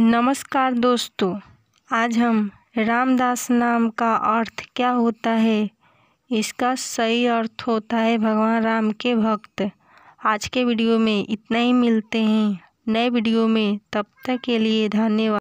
नमस्कार दोस्तों, आज हम रामदास नाम का अर्थ क्या होता है, इसका सही अर्थ होता है भगवान राम के भक्त। आज के वीडियो में इतना ही, मिलते हैं नए वीडियो में, तब तक के लिए धन्यवाद।